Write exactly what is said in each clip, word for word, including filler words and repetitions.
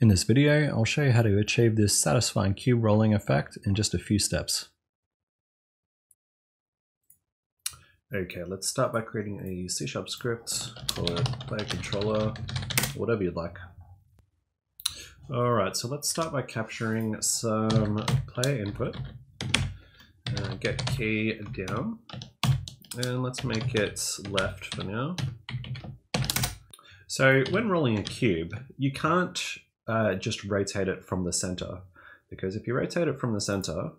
In this video, I'll show you how to achieve this satisfying cube rolling effect in just a few steps. Okay, let's start by creating a C sharp script, call it Player Controller, whatever you'd like. Alright, so let's start by capturing some player input. Uh, get key down, and let's make it left for now. So when rolling a cube, you can't uh, just rotate it from the center, because if you rotate it from the center,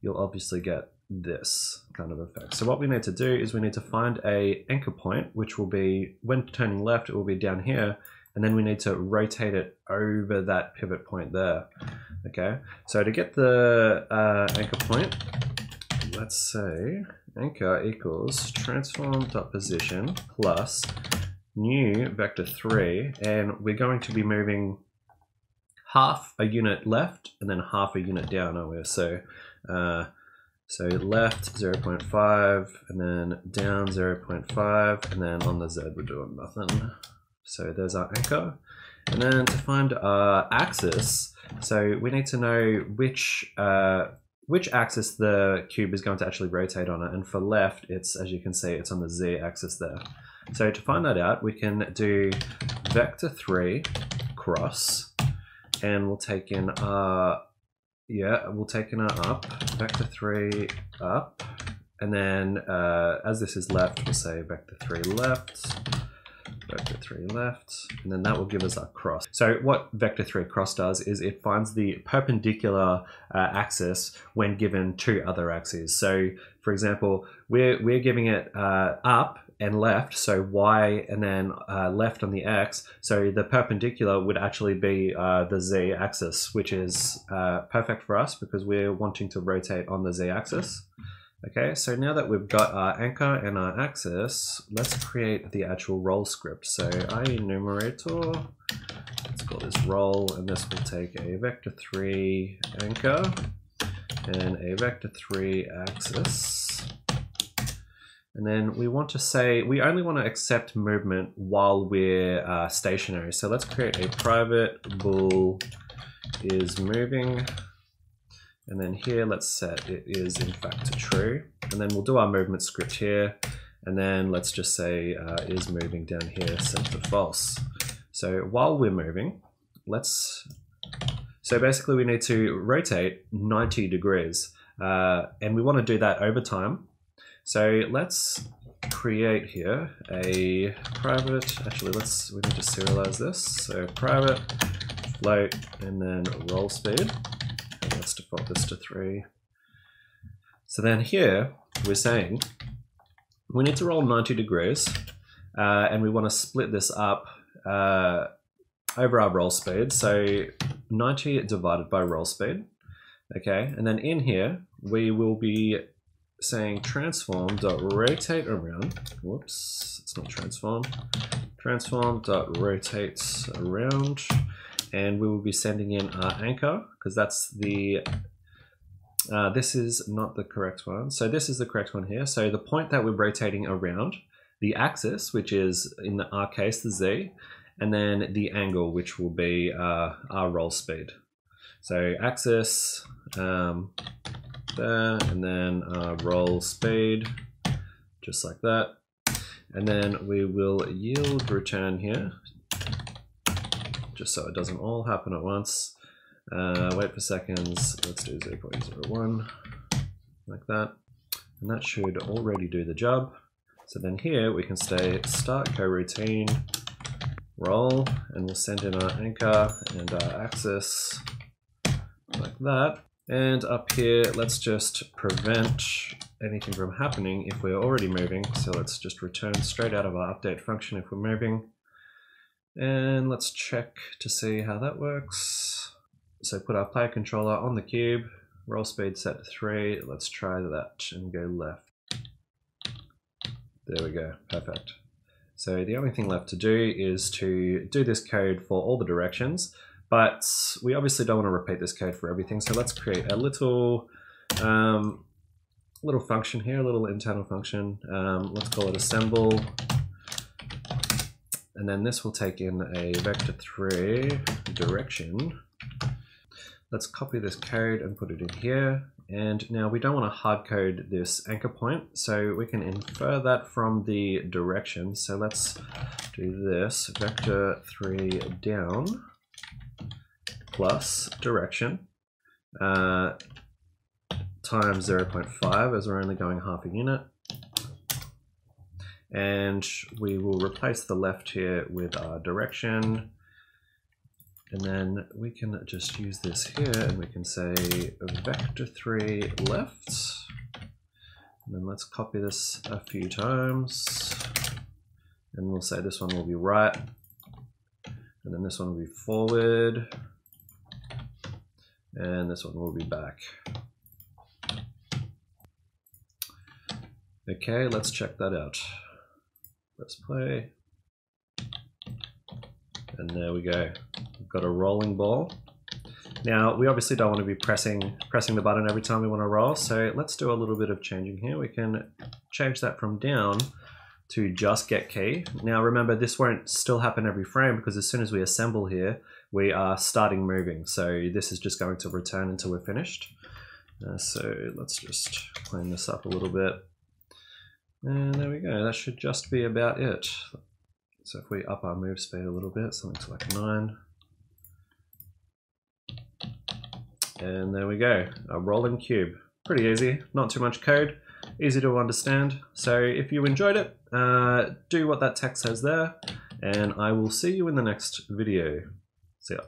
you'll obviously get this kind of effect. So what we need to do is we need to find a anchor point, which will be, when turning left, it will be down here, and then we need to rotate it over that pivot point there. Okay, so to get the uh, anchor point, let's say anchor equals transform.position plus new vector three, and we're going to be moving half a unit left and then half a unit down, aren't we? So uh, So left zero point five, and then down zero point five, and then on the Z we're doing nothing. So there's our anchor. And then to find our axis, so we need to know which uh, which axis the cube is going to actually rotate on it. And for left, it's, as you can see, it's on the Z axis there. So to find that out, we can do vector three cross, and we'll take in our Yeah, we'll take in our up, vector three up, and then uh, as this is left, we'll say vector three left, vector three left, and then that will give us our cross. So what vector three cross does is it finds the perpendicular uh, axis when given two other axes. So for example, we're, we're giving it uh, up and left, so y and then uh, left on the x, so the perpendicular would actually be uh, the z axis, which is uh, perfect for us because we're wanting to rotate on the z axis. Okay, so now that we've got our anchor and our axis, let's create the actual roll script. So IEnumerator, let's call this roll, and this will take a vector three anchor and a vector three axis. And then we want to say, we only want to accept movement while we're uh, stationary. So let's create a private bool is moving. And then here, let's set it is in fact to true. And then we'll do our movement script here. And then let's just say uh, is moving down here, set to false. So while we're moving, let's, so basically we need to rotate ninety degrees. Uh, and we want to do that over time. So let's create here a private, actually let's, we need to serialize this. So private, float, and then roll speed. And let's default this to three. So then here we're saying we need to roll ninety degrees uh, and we want to split this up uh, over our roll speed. So ninety divided by roll speed. Okay, and then in here we will be saying transform.RotateAround, whoops, it's not transform, transform.RotateAround, and we will be sending in our anchor, because that's the, uh, this is not the correct one, so this is the correct one here, so the point that we're rotating around, the axis, which is in our case the Z, and then the angle, which will be uh, our roll speed. So axis, um, there, and then uh, roll speed, just like that. And then we will yield return here, just so it doesn't all happen at once. Uh, wait for seconds, let's do zero point zero one, like that. And that should already do the job. So then here we can say StartCoroutine, roll, and we'll send in our anchor and our axis, like that. And up here, let's just prevent anything from happening if we're already moving. So let's just return straight out of our update function if we're moving. And let's check to see how that works. So put our player controller on the cube, roll speed set to three. Let's try that and go left. There we go, perfect. So the only thing left to do is to do this code for all the directions. But we obviously don't want to repeat this code for everything, so let's create a little um, little function here, a little internal function. Um, let's call it assemble, And then this will take in a vector three direction. Let's copy this code and put it in here. And now we don't want to hard code this anchor point, so we can infer that from the direction. So let's do this, vector three down plus direction uh, times zero point five, as we're only going half a unit. And we will replace the left here with our direction. And then we can just use this here and we can say vector three left. And then let's copy this a few times. And we'll say this one will be right. And then this one will be forward. And this one will be back. Okay, let's check that out. Press play. And there we go. We've got a rolling ball. Now, we obviously don't want to be pressing, pressing the button every time we want to roll, so let's do a little bit of changing here. We can change that from down to just get key. Now, remember, this won't still happen every frame because as soon as we assemble here, we are starting moving. So this is just going to return until we're finished. Uh, so let's just clean this up a little bit. And there we go. That should just be about it. So if we up our move speed a little bit, something to like nine. And there we go, a rolling cube. Pretty easy, not too much code, easy to understand. So if you enjoyed it, uh, do what that text says there, and I will see you in the next video. See ya.